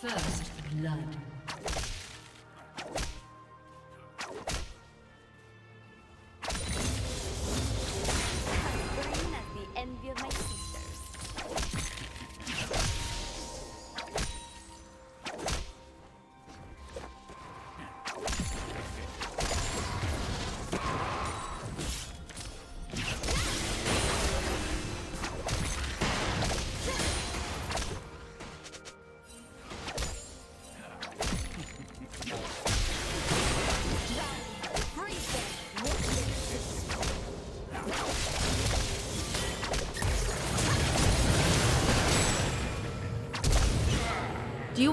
First blood. Do you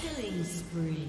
Killing spree.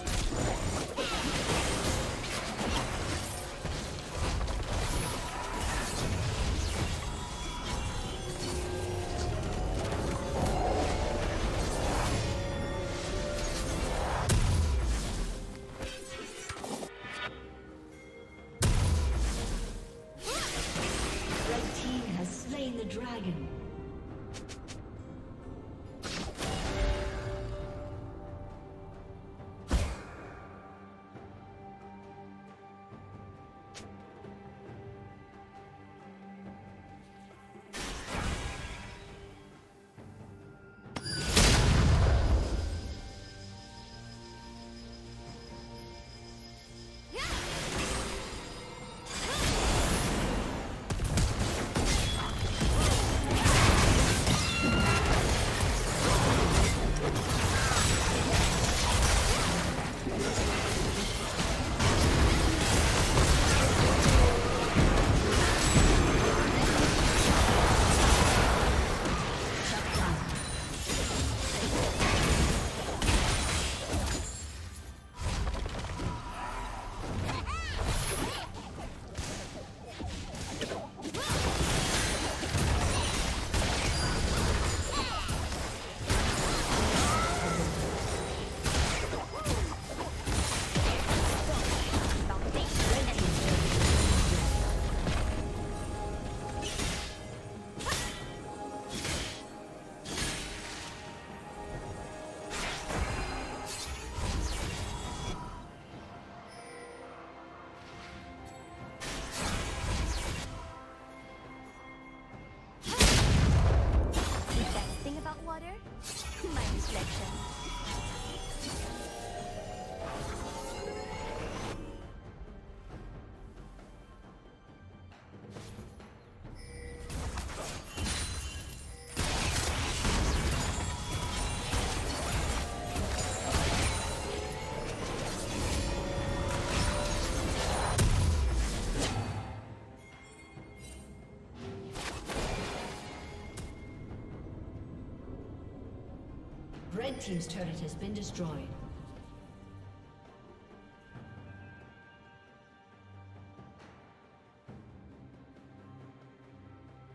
Red Team's turret has been destroyed.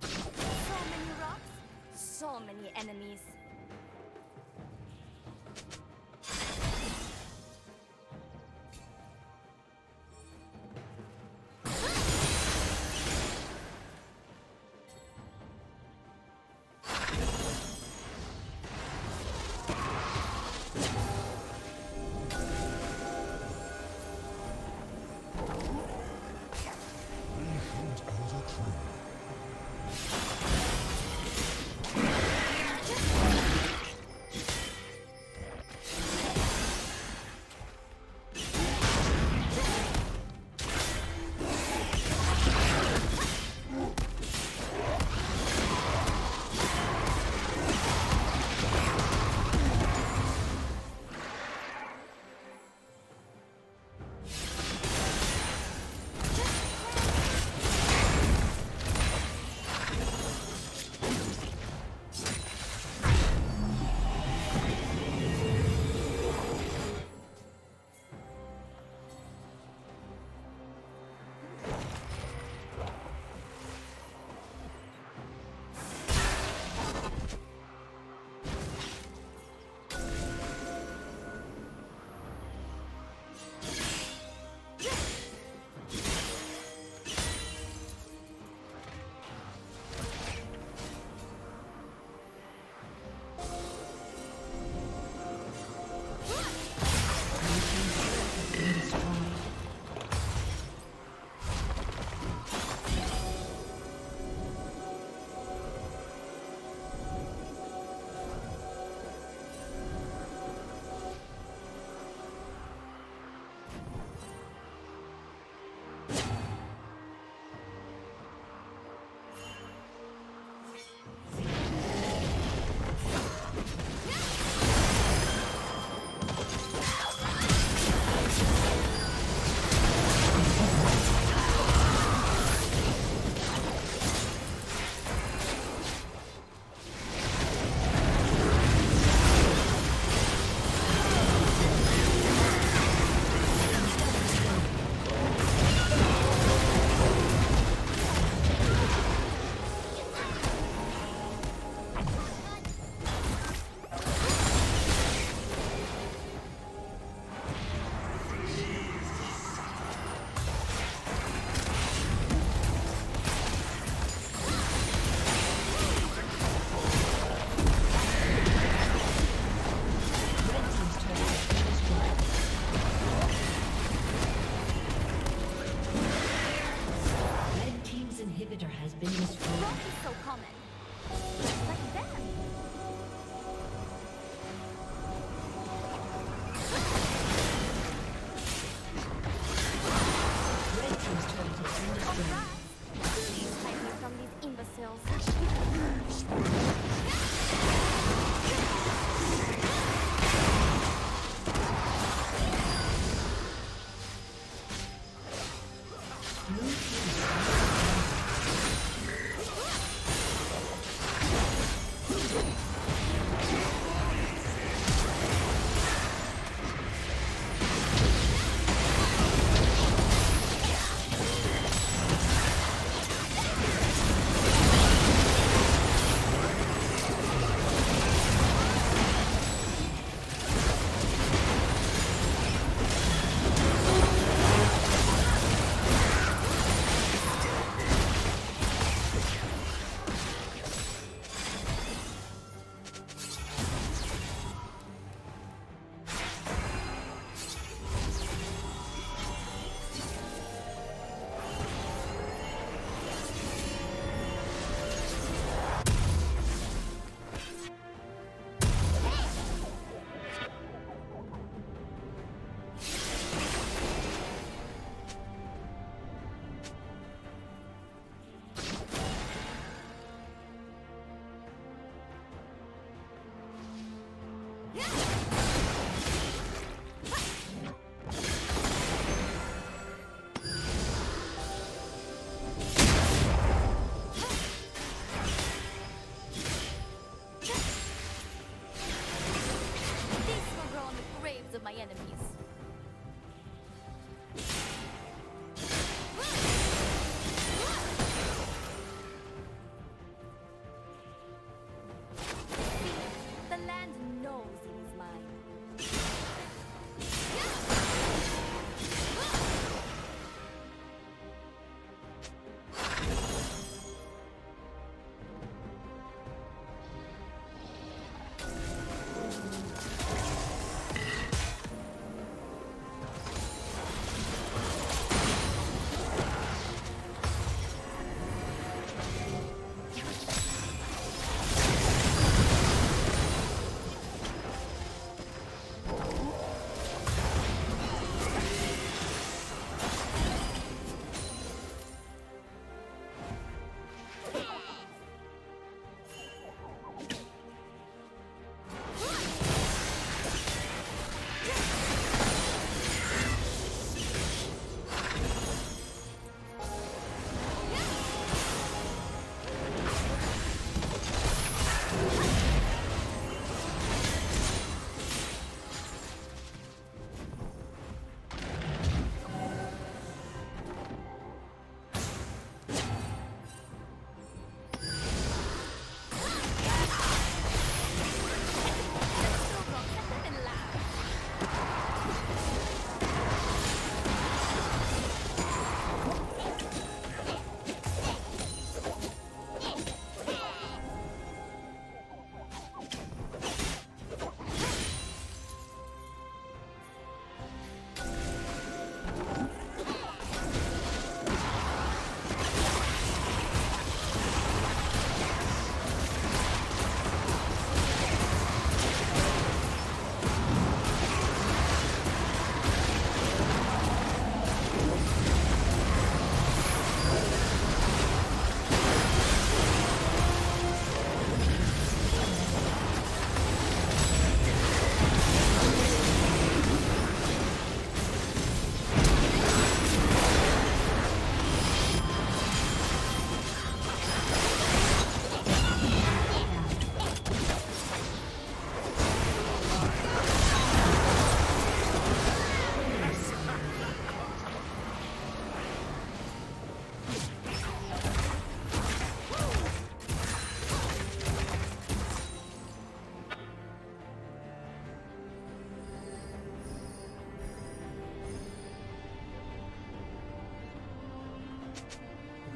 So many rocks, so many enemies.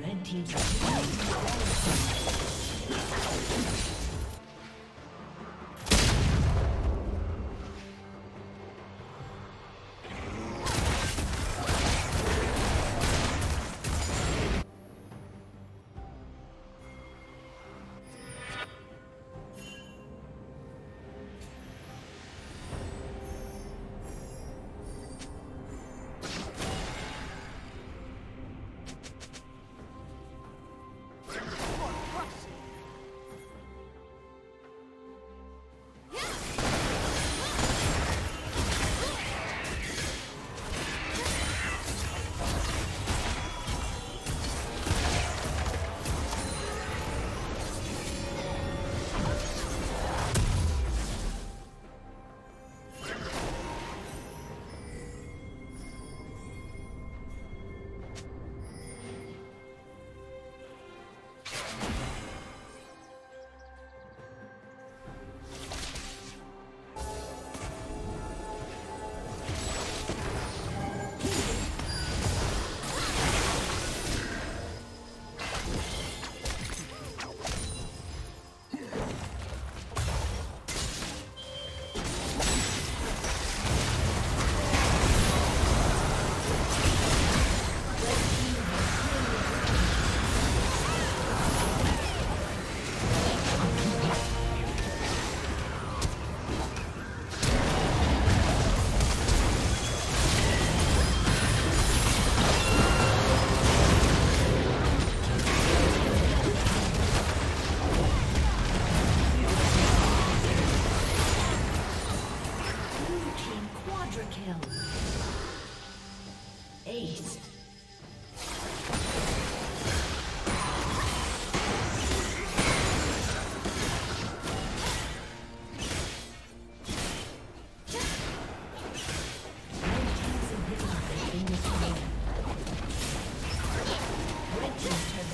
Red team's